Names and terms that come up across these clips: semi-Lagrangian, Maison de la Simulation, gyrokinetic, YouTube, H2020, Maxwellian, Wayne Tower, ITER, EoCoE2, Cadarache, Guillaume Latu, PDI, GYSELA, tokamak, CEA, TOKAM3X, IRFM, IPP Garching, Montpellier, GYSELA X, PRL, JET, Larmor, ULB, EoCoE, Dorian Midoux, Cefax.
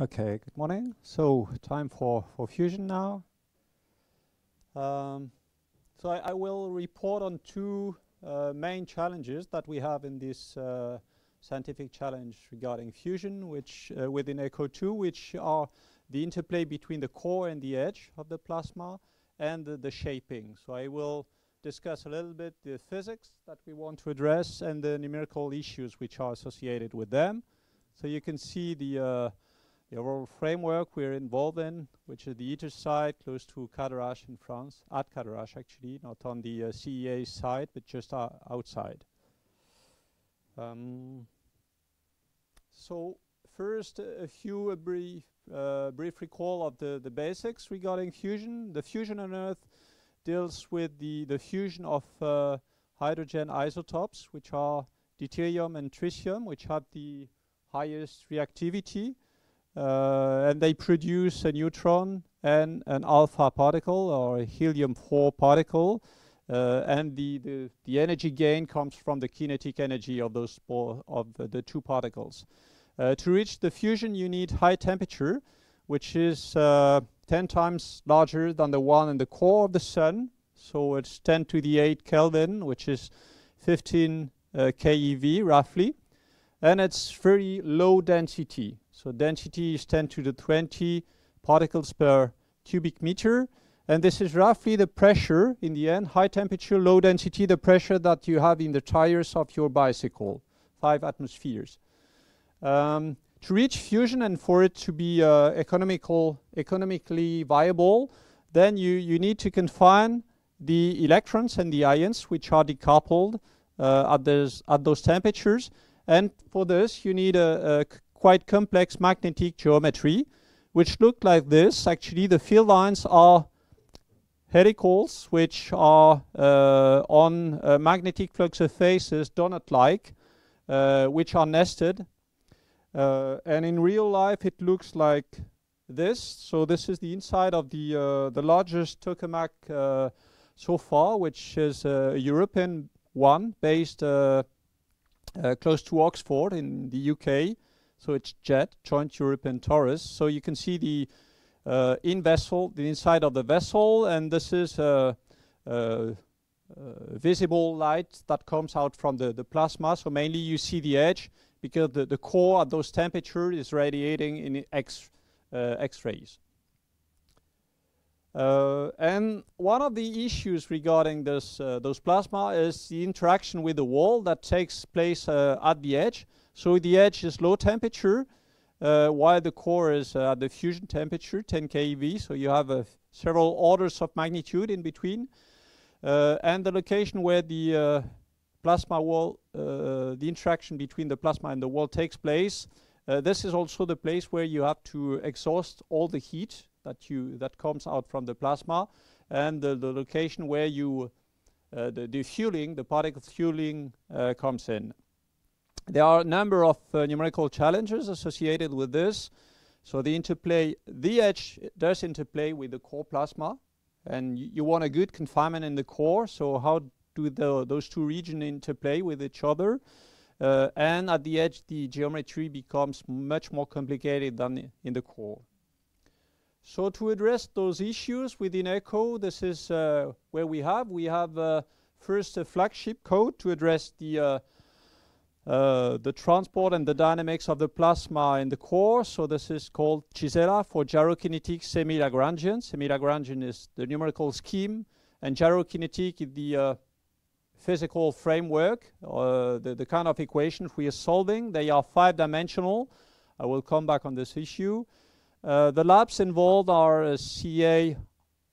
Okay, good morning. So time for fusion now. So I will report on two main challenges that we have in this scientific challenge regarding fusion, which within EoCoE2, which are the interplay between the core and the edge of the plasma and the shaping. So I will discuss a little bit the physics that we want to address and the numerical issues which are associated with them. So you can see the overall framework we're involved in, which is the ITER site close to Cadarache in France, at Cadarache actually, not on the CEA site, but just outside. So first, a few brief recall of the basics regarding fusion. The fusion on Earth deals with the fusion of hydrogen isotopes, which are deuterium and tritium, which have the highest reactivity. And they produce a neutron and an alpha particle or a helium-4 particle, and the energy gain comes from the kinetic energy of those of the two particles. To reach the fusion, you need high temperature, which is 10 times larger than the one in the core of the sun. So it's 10^8 Kelvin, which is 15 keV roughly, and it's very low density. So density is 10^20 particles per cubic meter. And this is roughly the pressure in the end, high temperature, low density, the pressure that you have in the tires of your bicycle, 5 atmospheres. To reach fusion and for it to be economically viable, then you need to confine the electrons and the ions, which are decoupled at those temperatures. And for this, you need a quite complex magnetic geometry, which look like this. Actually, the field lines are helicals, which are on a magnetic flux of phases, donut-like, which are nested. And in real life, it looks like this. So this is the inside of the largest tokamak so far, which is a European one based close to Oxford in the UK. So it's JET, Joint European Torus. So you can see the inside of the vessel, and this is visible light that comes out from the plasma. So mainly you see the edge because the core at those temperatures is radiating in X-rays. And one of the issues regarding those plasma is the interaction with the wall that takes place at the edge. So the edge is low temperature, while the core is at the fusion temperature, 10 keV. So you have several orders of magnitude in between. And the location where the interaction between the plasma and the wall takes place, this is also the place where you have to exhaust all the heat that comes out from the plasma, and the location where the particle fueling comes in. There are a number of numerical challenges associated with this. So the edge does interplay with the core plasma, and you want a good confinement in the core. So how do those two regions interplay with each other? And at the edge, the geometry becomes much more complicated than in the core. So to address those issues within ECHO, this is where we have first a flagship code to address the transport and the dynamics of the plasma in the core. So this is called GYSELA for gyrokinetic semi-Lagrangian. Semi-Lagrangian is the numerical scheme, and gyrokinetic is the physical framework, the kind of equations we are solving. They are 5-dimensional. I will come back on this issue. The labs involved are CEA,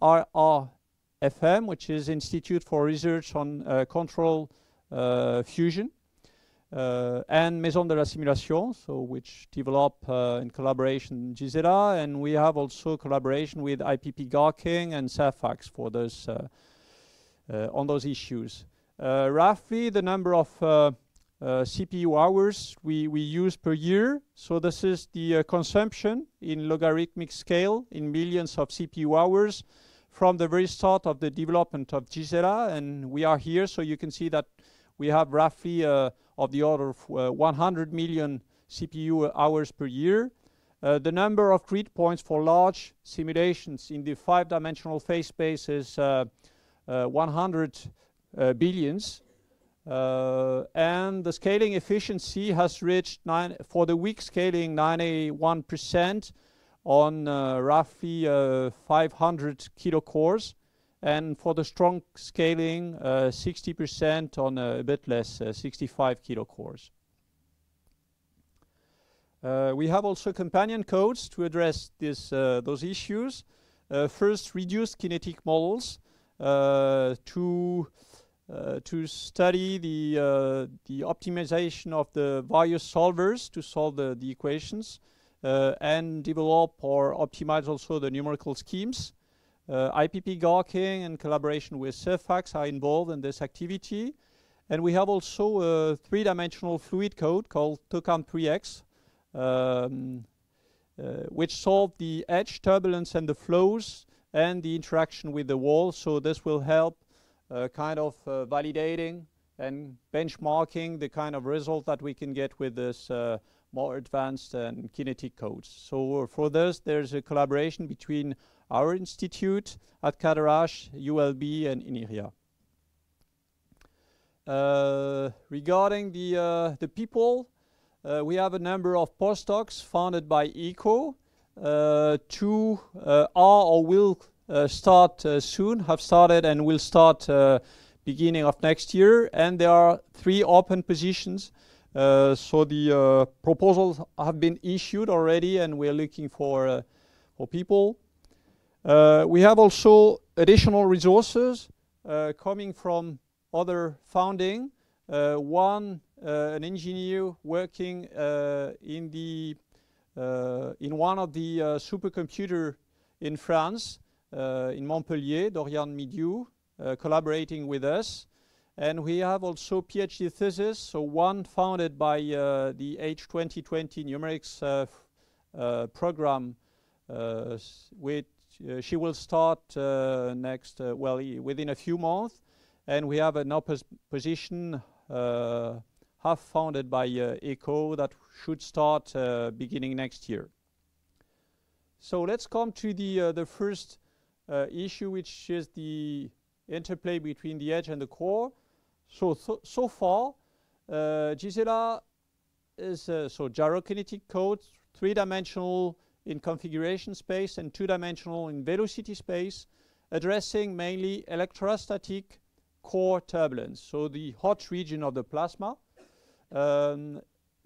IRFM, which is Institute for Research on Control Fusion, and Maison de la Simulation, so which develop in collaboration GYSELA, and we have also collaboration with IPP Garching and Cefax for those on those issues. Roughly the number of CPU hours we use per year. So this is the consumption in logarithmic scale in millions of CPU hours from the very start of the development of GYSELA, and we are here. So you can see that we have roughly of the order of 100 million CPU hours per year. The number of grid points for large simulations in the 5-dimensional phase space is 100 billions. And the scaling efficiency has reached, for the weak scaling, 91% on roughly 500 kilo cores, and for the strong scaling 60% on a bit less, 65 kilo cores. We have also companion codes to address this, those issues. First, reduced kinetic models to study the optimization of the various solvers to solve the equations and develop or optimize also the numerical schemes. IPP Garching in collaboration with Cefax are involved in this activity. And we have also a 3-dimensional fluid code called TOKAM3X, which solve the edge turbulence and the flows and the interaction with the wall. So this will help kind of validating and benchmarking the kind of result that we can get with this more advanced and kinetic codes. So for this, there's a collaboration between our institute at Cadarache, ULB, and Inria. Regarding the people, we have a number of postdocs founded by ECO. Two are or will start soon, have started and will start beginning of next year, and there are 3 open positions, so the proposals have been issued already and we're looking for people. We have also additional resources coming from other funding. One, an engineer working in one of the supercomputers in France, in Montpellier, Dorian Midoux, collaborating with us. And we have also PhD thesis, so one founded by the H2020 numerics program, which she will start next, well, within a few months. And we have an opposite position half founded by ECO that should start beginning next year. So let's come to the first issue, which is the interplay between the edge and the core. So far, GYSELA is so gyrokinetic code, 3-dimensional in configuration space and 2-dimensional in velocity space, addressing mainly electrostatic core turbulence, so the hot region of the plasma. The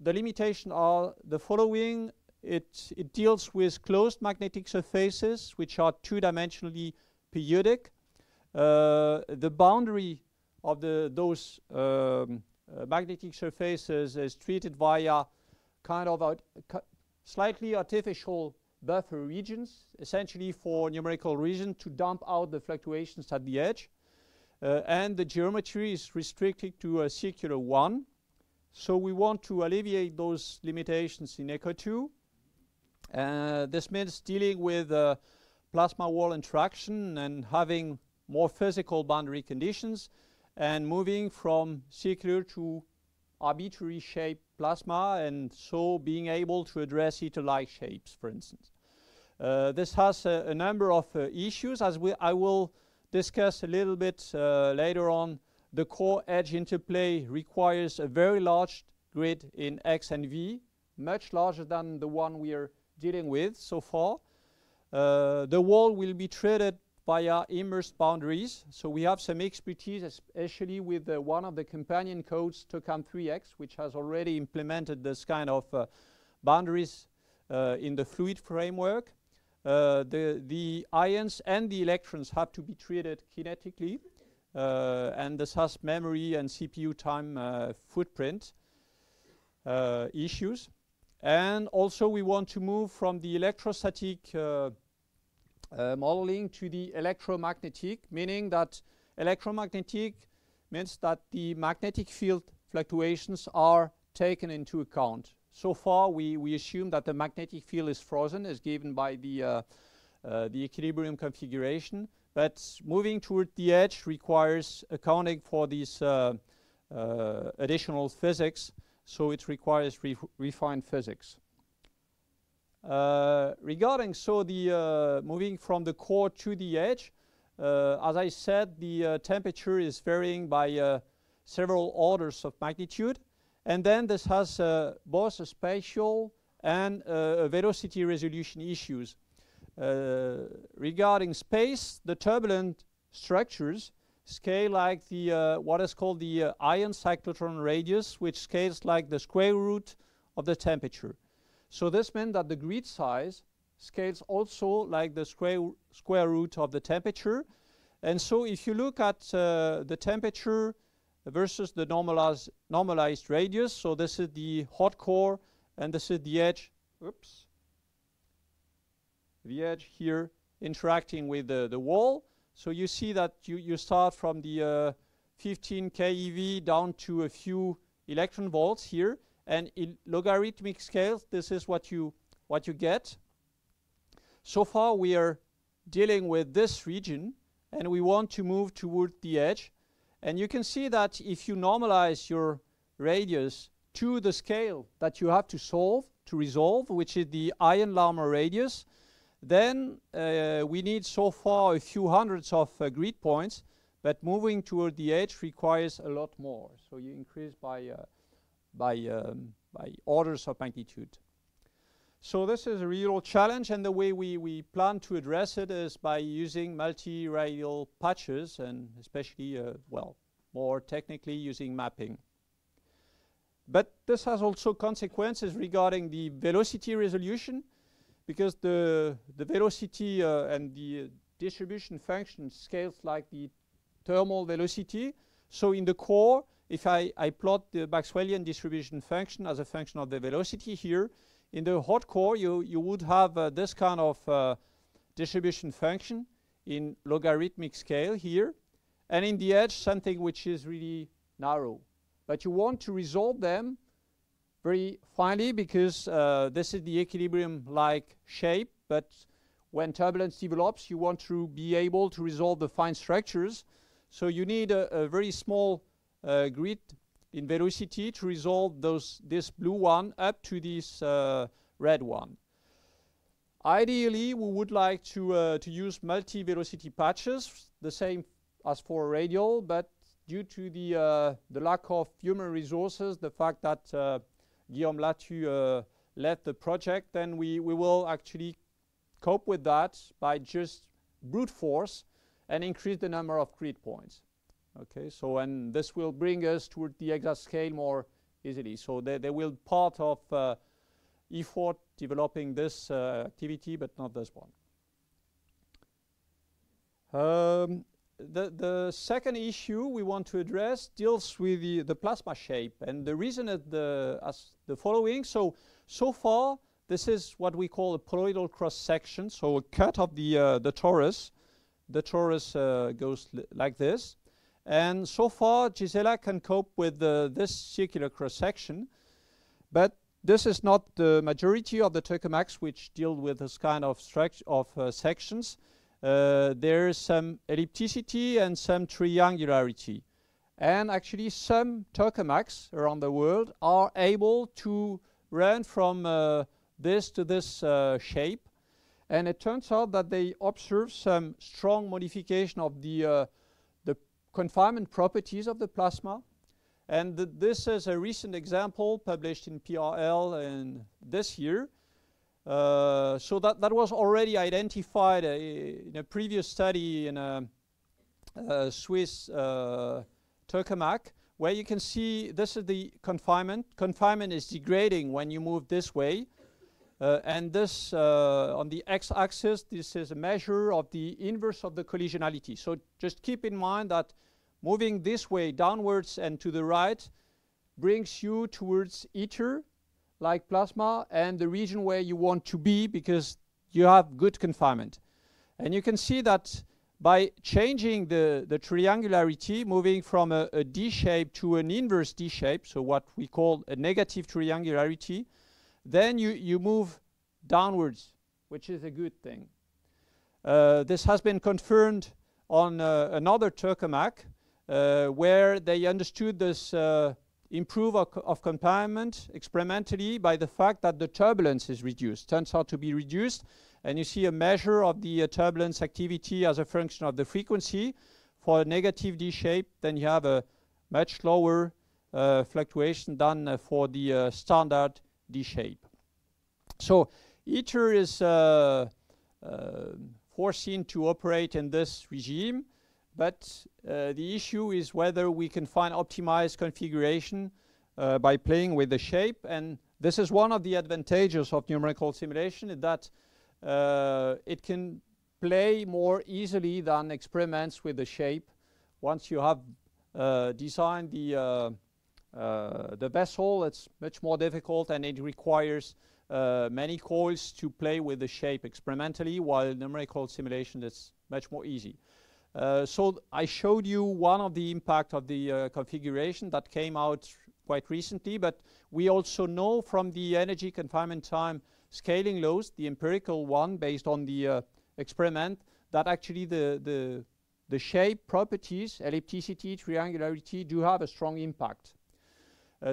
limitations are the following. It deals with closed magnetic surfaces, which are 2-dimensionally periodic. The boundary of those magnetic surfaces is treated via kind of slightly artificial buffer regions, essentially for numerical reasons to dump out the fluctuations at the edge. And the geometry is restricted to a circular one. So we want to alleviate those limitations in EoCoE2. This means dealing with plasma wall interaction and having more physical boundary conditions and moving from circular to arbitrary shaped plasma, and so being able to address ITER-like shapes, for instance. This has a number of issues, as I will discuss a little bit later on. The core edge interplay requires a very large grid in X and V, much larger than the one we are dealing with so far. The wall will be treated via immersed boundaries. So we have some expertise, especially with one of the companion codes, TOKAM3X, which has already implemented this kind of boundaries in the fluid framework. The ions and the electrons have to be treated kinetically. And this has memory and CPU time footprint issues. And also we want to move from the electrostatic modeling to the electromagnetic, meaning that electromagnetic means that the magnetic field fluctuations are taken into account. So far we assume that the magnetic field is frozen, as given by the equilibrium configuration. But moving toward the edge requires accounting for these additional physics, so it requires refined physics. Regarding so the moving from the core to the edge, as I said, the temperature is varying by several orders of magnitude, and then this has both a spatial and velocity resolution issues. Regarding space, the turbulent structures scale like the what is called the ion cyclotron radius, which scales like the square root of the temperature. So this means that the grid size scales also like the square root of the temperature. And so if you look at the temperature versus the normalized radius, so this is the hot core and this is the edge, oops, the edge here interacting with the wall. So you see that you start from the 15 keV down to a few electron volts here, and in logarithmic scales this is what you get. So far we are dealing with this region and we want to move toward the edge, and you can see that if you normalize your radius to the scale that you have to resolve, which is the Ion-Larmor radius, then we need so far a few hundreds of grid points, but moving toward the edge requires a lot more. So you increase by orders of magnitude. So this is a real challenge, and the way we plan to address it is by using multi-radial patches, and especially, well, more technically using mapping. But this has also consequences regarding the velocity resolution, because the velocity and the distribution function scales like the thermal velocity. So in the core, if I plot the Maxwellian distribution function as a function of the velocity here, in the hot core you would have this kind of distribution function in logarithmic scale here, and in the edge something which is really narrow. But you want to resolve them very finely, because this is the equilibrium-like shape, but when turbulence develops you want to be able to resolve the fine structures, so you need a very small grid in velocity to resolve this blue one up to this red one. Ideally we would like to use multi-velocity patches, the same as for radial, but due to the lack of human resources, the fact that Guillaume Latu led the project, then we will actually cope with that by just brute force and increase the number of grid points. Okay, so and this will bring us toward the exascale more easily. So they will part of effort developing this activity, but not this one. The second issue we want to address deals with the plasma shape, and the reason is as the following. So far this is what we call a poloidal cross section, so a cut of the torus. The torus goes like this, and so far GYSELA can cope with this circular cross section, but this is not the majority of the tokamaks which deal with this kind of structure of sections. There is some ellipticity and some triangularity, and actually some tokamaks around the world are able to run from this to this shape, and it turns out that they observe some strong modification of the confinement properties of the plasma, and this is a recent example published in PRL in this year. So that was already identified in a previous study in a Swiss tokamak, where you can see this is the confinement. Confinement is degrading when you move this way, and this on the x-axis, this is a measure of the inverse of the collisionality. So just keep in mind that moving this way downwards and to the right brings you towards ITER, like plasma, and the region where you want to be because you have good confinement. And you can see that by changing the triangularity, moving from a D shape to an inverse D shape, so what we call a negative triangularity, then you move downwards, which is a good thing. This has been confirmed on another tokamak where they understood this improve of confinement experimentally by the fact that the turbulence is reduced, turns out to be reduced, and you see a measure of the turbulence activity as a function of the frequency. For a negative D shape, then you have a much lower fluctuation than for the standard D shape. So ITER is foreseen to operate in this regime, but the issue is whether we can find optimized configuration by playing with the shape. And this is one of the advantages of numerical simulation, is that it can play more easily than experiments with the shape. Once you have designed the vessel, it's much more difficult, and it requires many coils to play with the shape experimentally, while numerical simulation is much more easy. So I showed you one of the impact of the configuration that came out quite recently, but we also know from the energy confinement time scaling laws, the empirical one based on the experiment, that actually the shape properties, ellipticity, triangularity, do have a strong impact.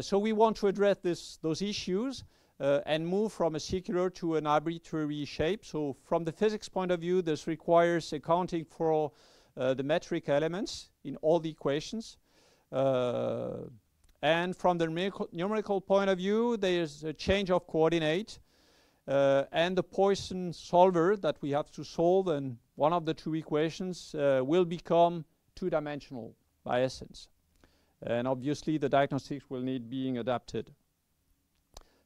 So we want to address those issues and move from a secular to an arbitrary shape. So from the physics point of view, this requires accounting for the metric elements in all the equations. And from the numerical point of view, there's a change of coordinate and the Poisson solver that we have to solve, and one of the two equations will become two-dimensional by essence. And obviously the diagnostics will need being adapted.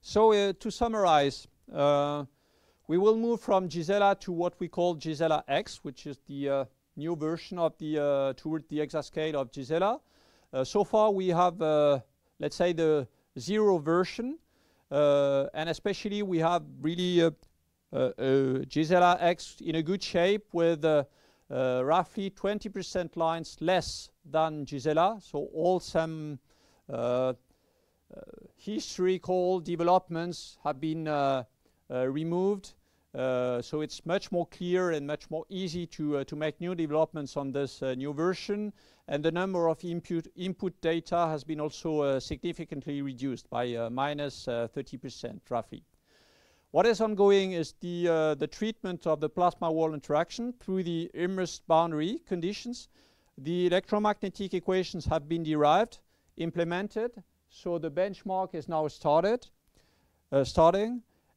So to summarize, we will move from GYSELA to what we call GYSELA X, which is the new version of the toward the exascale of GYSELA. So far we have, let's say, the zero version, and especially we have really GYSELA X in a good shape with roughly 20% lines less than GYSELA. So all some historical developments have been removed. So it's much more clear and much more easy to make new developments on this new version. And the number of input data has been also significantly reduced by minus 30% roughly. What is ongoing is the treatment of the plasma wall interaction through the immersed boundary conditions. The electromagnetic equations have been derived, implemented, so the benchmark is now starting.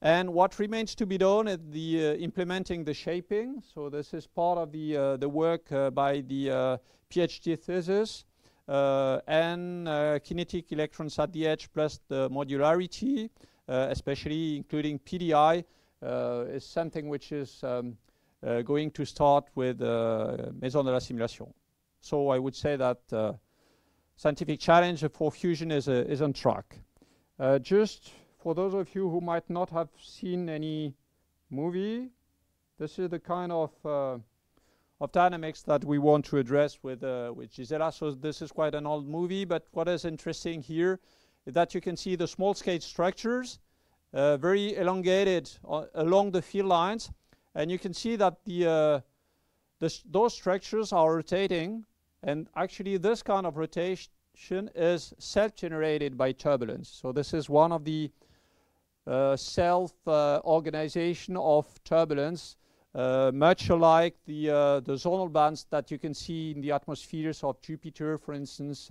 And what remains to be done is the implementing the shaping. So this is part of the work by the PhD thesis, and kinetic electrons at the edge plus the modularity, especially including PDI, is something which is going to start with Maison de la Simulation. So I would say that scientific challenge for fusion is on track. Just for those of you who might not have seen any movie, this is the kind of dynamics that we want to address with GYSELA. So this is quite an old movie, but what is interesting here is that you can see the small scale structures, very elongated along the field lines, and you can see that those structures are rotating. And actually this kind of rotation is self-generated by turbulence. So this is one of the self-organization of turbulence, much alike the zonal bands that you can see in the atmospheres of Jupiter, for instance.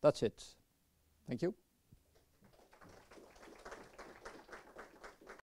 That's it. Thank you.